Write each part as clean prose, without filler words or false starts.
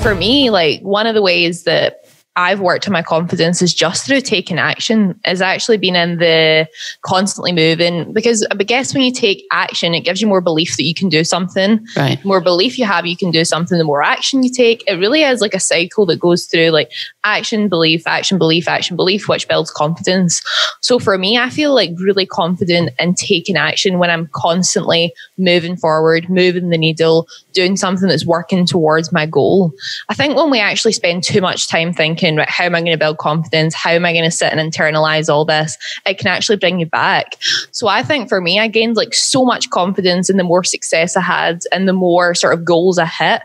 for me, like one of the ways that I've worked on my confidence is just through taking action, is actually being in the constantly moving, because I guess when you take action, it gives you more belief that you can do something. Right. The more belief you have, you can do something, the more action you take. It really is like a cycle that goes through like action, belief, action, belief, action, belief, which builds confidence. So for me, I feel like really confident in taking action when I'm constantly moving forward, moving the needle, doing something that's working towards my goal. I think when we actually spend too much time thinking, right, how am I going to build confidence? How am I going to sit and internalize all this? It can actually bring you back. So I think for me, I gained like so much confidence, and the more success I had and the more sort of goals I hit.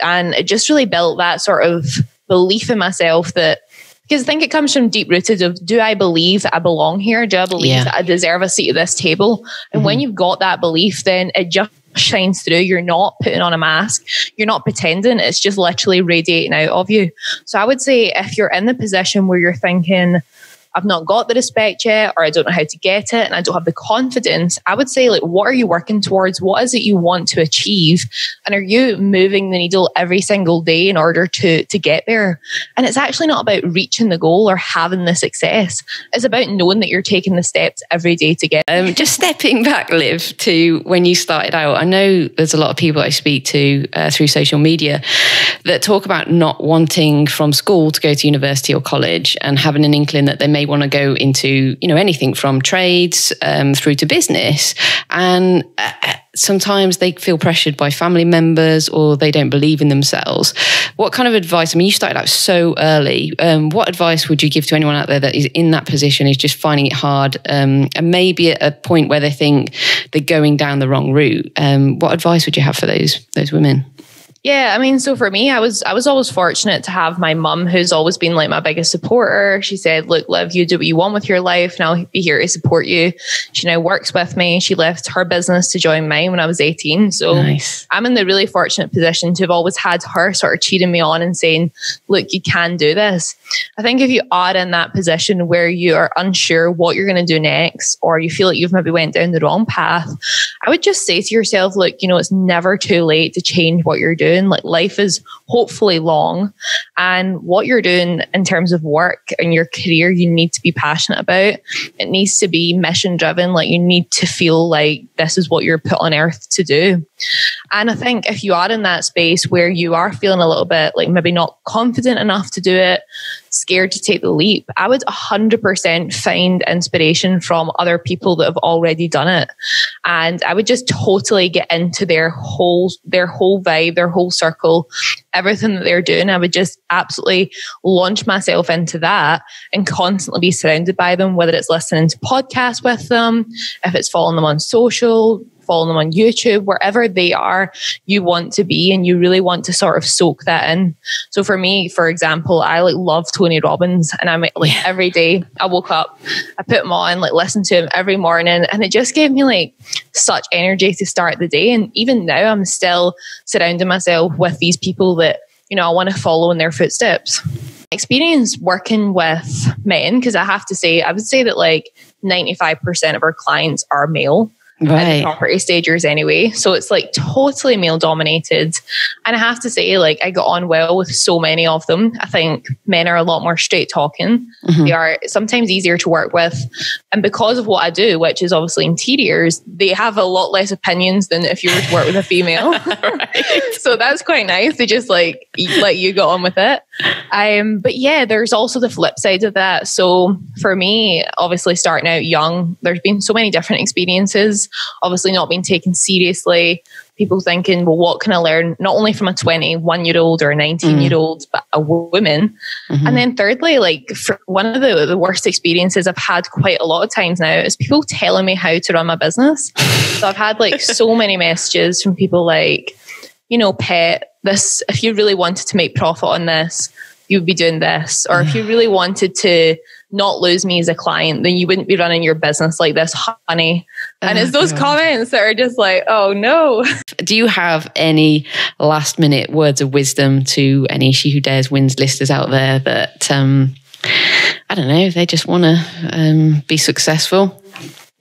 And it just really built that sort of belief in myself that, because I think it comes from deep rooted of, do I believe that I belong here? Do I believe that I deserve a seat at this table? And when you've got that belief, then it just shines through. You're not putting on a mask. You're not pretending. It's just literally radiating out of you. So I would say if you're in the position where you're thinking, I've not got the respect yet, or I don't know how to get it, and I don't have the confidence, I would say, like, what are you working towards? What is it you want to achieve? And are you moving the needle every single day in order to get there? And it's actually not about reaching the goal or having the success. It's about knowing that you're taking the steps every day to get there. Just stepping back, Liv, to when you started out, I know there's a lot of people I speak to through social media that talk about not wanting from school to go to university or college and having an inkling that they may want to go into, you know, anything from trades through to business. And sometimes they feel pressured by family members, or they don't believe in themselves. What kind of advice, I mean, you started out so early. What advice would you give to anyone out there that is in that position, is just finding it hard and maybe at a point where they think they're going down the wrong route? What advice would you have for those women? Yeah, I mean, so for me, I was always fortunate to have my mum, who's always been like my biggest supporter. She said, look, Liv, you do what you want with your life and I'll be here to support you. She now works with me. She left her business to join mine when I was 18. So nice. I'm in the really fortunate position to have always had her sort of cheering me on and saying, look, you can do this. I think if you are in that position where you are unsure what you're going to do next, or you feel like you've maybe went down the wrong path, I would just say to yourself, look, you know, it's never too late to change what you're doing. Like, life is hopefully long, and what you're doing in terms of work and your career, you need to be passionate about. It needs to be mission driven. Like, you need to feel like this is what you're put on earth to do. And I think if you are in that space where you are feeling a little bit like maybe not confident enough to do it, scared to take the leap, I would 100% find inspiration from other people that have already done it. And I would just totally get into their whole vibe, their whole circle, everything that they're doing. I would just absolutely launch myself into that and constantly be surrounded by them, whether it's listening to podcasts with them, if it's following them on social, following them on YouTube, wherever they are, you want to be, and you really want to sort of soak that in. So for me, for example, I like love Tony Robbins, and I'm like every day I woke up, I put him on, like listen to him every morning, and it just gave me like such energy to start the day. And even now I'm still surrounding myself with these people that, you know, I want to follow in their footsteps. Experience working with men, because I have to say, I would say that like 95% of our clients are male. Right. Property stagers anyway. So it's like totally male dominated. And I have to say, like, I got on well with so many of them. I think men are a lot more straight talking. They are sometimes easier to work with. And because of what I do, which is obviously interiors, they have a lot less opinions than if you were to work with a female. So that's quite nice. They just like let you get on with it. But yeah, there's also the flip side of that. So for me, obviously starting out young, there's been so many different experiences. Obviously not being taken seriously, people thinking, well, what can I learn? Not only from a 21-year-old or a 19-year-old, but a woman. And then thirdly, like for one of the worst experiences I've had quite a lot of times now is people telling me how to run my business. So I've had like so many messages from people like, you know, pet, this, if you really wanted to make profit on this, you'd be doing this. Or if you really wanted to not lose me as a client, then you wouldn't be running your business like this, honey. And it's those comments that are just like, oh no. Do you have any last minute words of wisdom to any She Who Dares Wins listeners out there that, I don't know, they just want to be successful?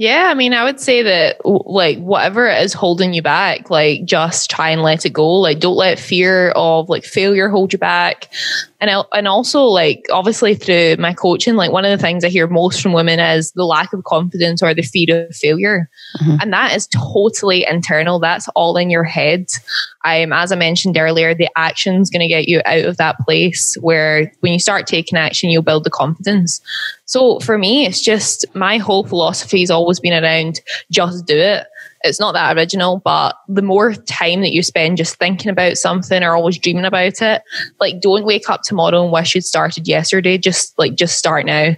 Yeah, I mean, I would say that like whatever is holding you back, like just try and let it go. Like don't let fear of like failure hold you back. And also like obviously through my coaching, like one of the things I hear most from women is the lack of confidence or the fear of failure. Mm-hmm. And that is totally internal. That's all in your head. As I mentioned earlier, the action's going to get you out of that place where when you start taking action, you'll build the confidence. So for me, it's just my whole philosophy has always been around just do it. It's not that original, but the more time that you spend just thinking about something or always dreaming about it, like don't wake up tomorrow and wish you'd started yesterday. Just start now.